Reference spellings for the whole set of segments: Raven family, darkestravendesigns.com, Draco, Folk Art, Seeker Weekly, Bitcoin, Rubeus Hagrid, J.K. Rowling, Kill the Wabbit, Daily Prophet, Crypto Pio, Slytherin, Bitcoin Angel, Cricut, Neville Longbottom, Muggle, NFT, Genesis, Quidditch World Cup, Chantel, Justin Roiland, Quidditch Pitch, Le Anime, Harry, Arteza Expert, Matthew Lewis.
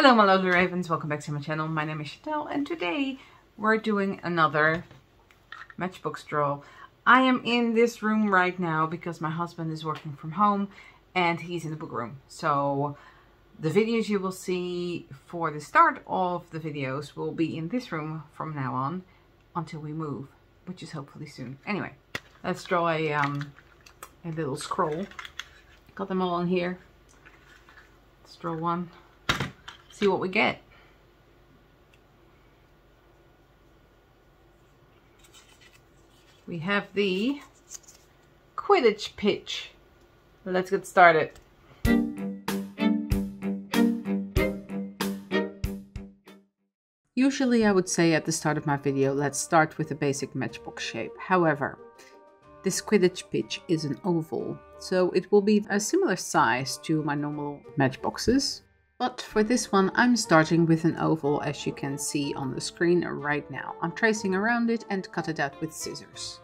Hello my lovely Ravens, welcome back to my channel. My name is Chantel and today we're doing another matchbox draw. I am in this room right now because my husband is working from home and he's in the book room. So the videos you will see for the start of the videos will be in this room from now on until we move, which is hopefully soon. Anyway, let's draw a little scroll. Got them all on here. Let's draw one. See what we get. We have the Quidditch pitch. Let's get started. Usually I would say at the start of my video, let's start with a basic matchbox shape. However, this Quidditch pitch is an oval, so it will be a similar size to my normal matchboxes. But for this one, I'm starting with an oval, as you can see on the screen right now. I'm tracing around it and cut it out with scissors.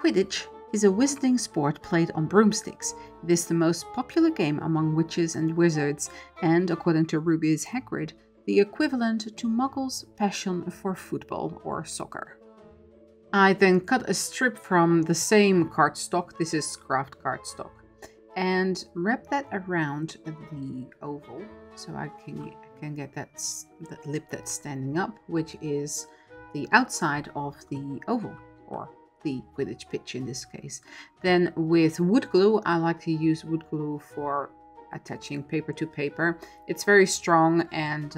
Quidditch is a wizarding sport played on broomsticks. It is the most popular game among witches and wizards, and according to Rubeus Hagrid, the equivalent to Muggle's passion for football or soccer. I then cut a strip from the same cardstock, this is craft cardstock, and wrap that around the oval so I can get that lip that's standing up, which is the outside of the oval, or the Quidditch pitch in this case. Then with wood glue, I like to use wood glue for attaching paper to paper. It's very strong and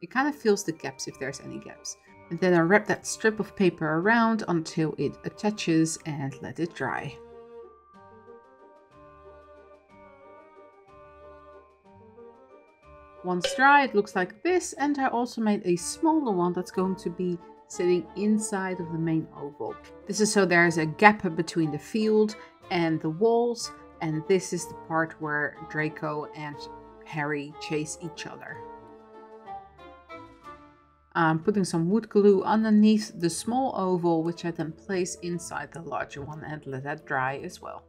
it kind of fills the gaps if there's any gaps. And then I wrap that strip of paper around until it attaches and let it dry. Once dry, it looks like this, and I also made a smaller one that's going to be sitting inside of the main oval. This is so there's a gap between the field and the walls, and this is the part where Draco and Harry chase each other. I'm putting some wood glue underneath the small oval, which I then place inside the larger one and let that dry as well.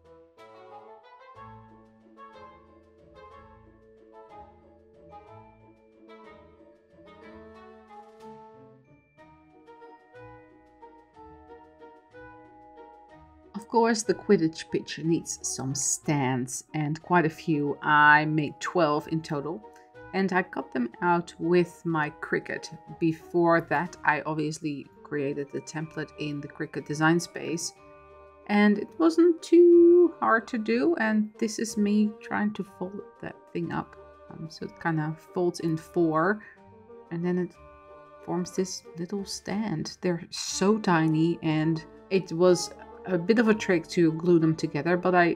Of course, the Quidditch pitch needs some stands, and quite a few. I made 12 in total, and I cut them out with my Cricut. Before that, I obviously created the template in the Cricut design space, and it wasn't too hard to do, and this is me trying to fold that thing up. So it kind of folds in four, and then it forms this little stand. They're so tiny, and it was a bit of a trick to glue them together, but I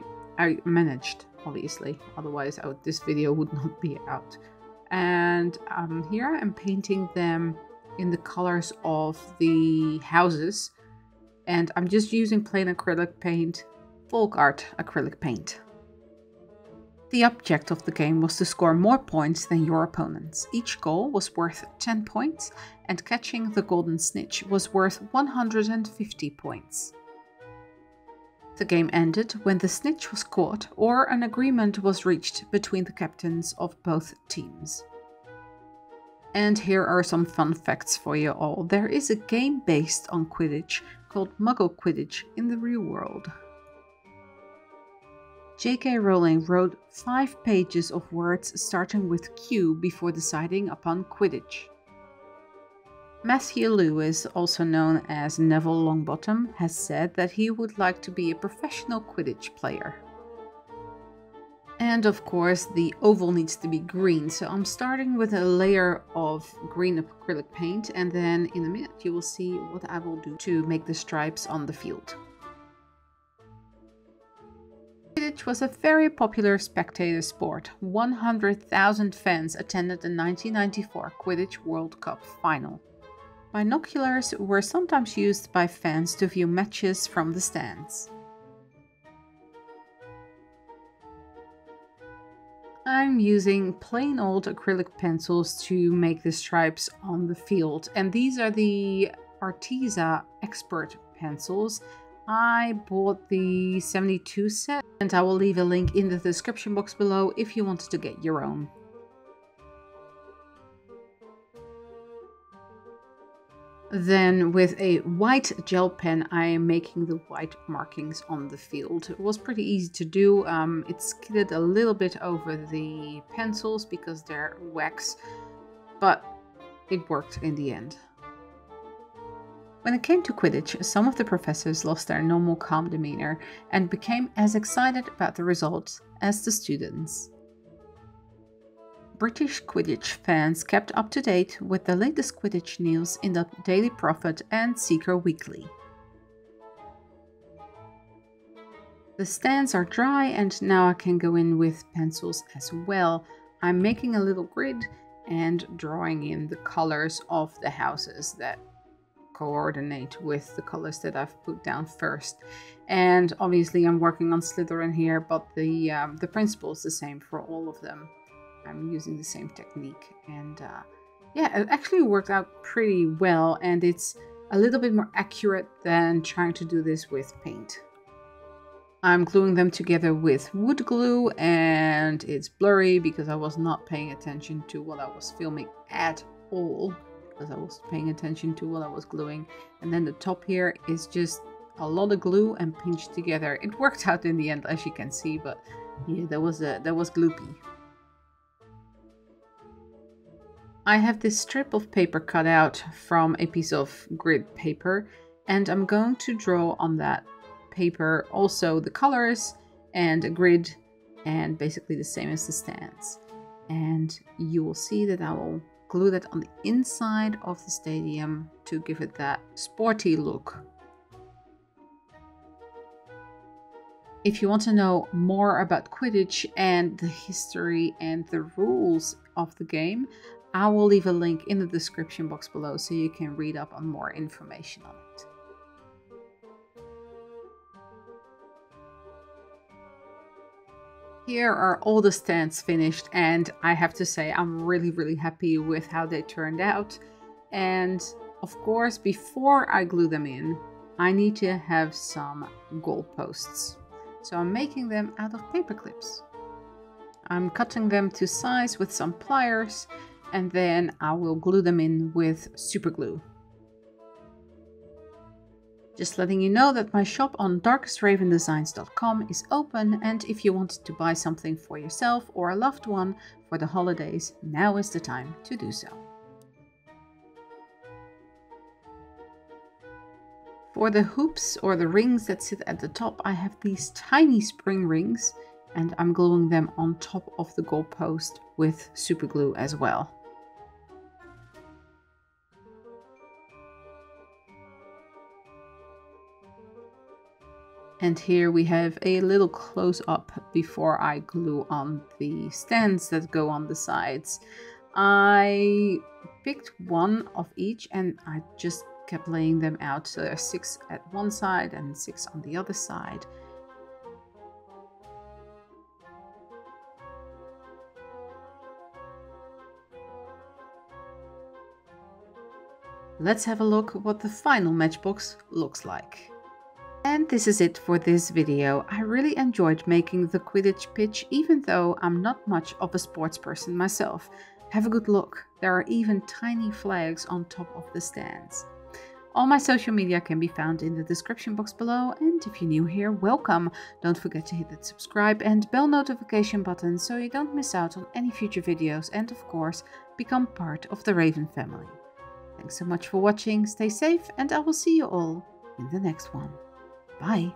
managed, obviously, otherwise this video would not be out. And here I am painting them in the colors of the houses, and I'm just using plain acrylic paint, Folk Art acrylic paint. The object of the game was to score more points than your opponents. Each goal was worth 10 points, and catching the golden snitch was worth 150 points. The game ended when the snitch was caught or an agreement was reached between the captains of both teams. And here are some fun facts for you all. There is a game based on Quidditch called Muggle Quidditch in the real world. J.K. Rowling wrote 5 pages of words starting with Q before deciding upon Quidditch. Matthew Lewis, also known as Neville Longbottom, has said that he would like to be a professional Quidditch player. And of course, the oval needs to be green, so I'm starting with a layer of green acrylic paint, and then in a minute you will see what I will do to make the stripes on the field. Quidditch was a very popular spectator sport. 100,000 fans attended the 1994 Quidditch World Cup final. Binoculars were sometimes used by fans to view matches from the stands. I'm using plain old acrylic pencils to make the stripes on the field, and these are the Arteza Expert pencils. I bought the 72 set, and I will leave a link in the description box below if you wanted to get your own. Then with a white gel pen, I am making the white markings on the field. It was pretty easy to do. It skidded a little bit over the pencils because they're wax, but it worked in the end. When it came to Quidditch, some of the professors lost their normal calm demeanor and became as excited about the results as the students. British Quidditch fans kept up to date with the latest Quidditch news in the Daily Prophet and Seeker Weekly. The stands are dry and now I can go in with pencils as well. I'm making a little grid and drawing in the colors of the houses that coordinate with the colors that I've put down first. And obviously I'm working on Slytherin here, but the principle is the same for all of them. I'm using the same technique, and yeah, it actually worked out pretty well, and it's a little bit more accurate than trying to do this with paint. I'm gluing them together with wood glue, and it's blurry because I was not paying attention to what I was filming at all, because I was paying attention to what I was gluing. And then the top here is just a lot of glue and pinched together. It worked out in the end, as you can see, but yeah, that was gloopy. I have this strip of paper cut out from a piece of grid paper, and I'm going to draw on that paper also the colors and a grid, and basically the same as the stands. And you will see that I will glue that on the inside of the stadium to give it that sporty look. If you want to know more about Quidditch and the history and the rules of the game, I will leave a link in the description box below so you can read up on more information on it. Here are all the stands finished, and I have to say I'm really happy with how they turned out. And of course, before I glue them in, I need to have some goalposts. So I'm making them out of paper clips. I'm cutting them to size with some pliers, and then I will glue them in with super glue. Just letting you know that my shop on darkestravendesigns.com is open, and if you want to buy something for yourself or a loved one for the holidays, now is the time to do so. For the hoops or the rings that sit at the top, I have these tiny spring rings, and I'm gluing them on top of the goalpost with super glue as well. And here we have a little close-up before I glue on the stands that go on the sides. I picked one of each and I just kept laying them out. So there are 6 at one side and 6 on the other side. Let's have a look what the final matchbox looks like. And this is it for this video. I really enjoyed making the Quidditch pitch, even though I'm not much of a sports person myself. Have a good look. There are even tiny flags on top of the stands. All my social media can be found in the description box below, and if you're new here, welcome. Don't forget to hit that subscribe and bell notification button so you don't miss out on any future videos, and of course, become part of the Raven family. Thanks so much for watching, stay safe, and I will see you all in the next one. Bye!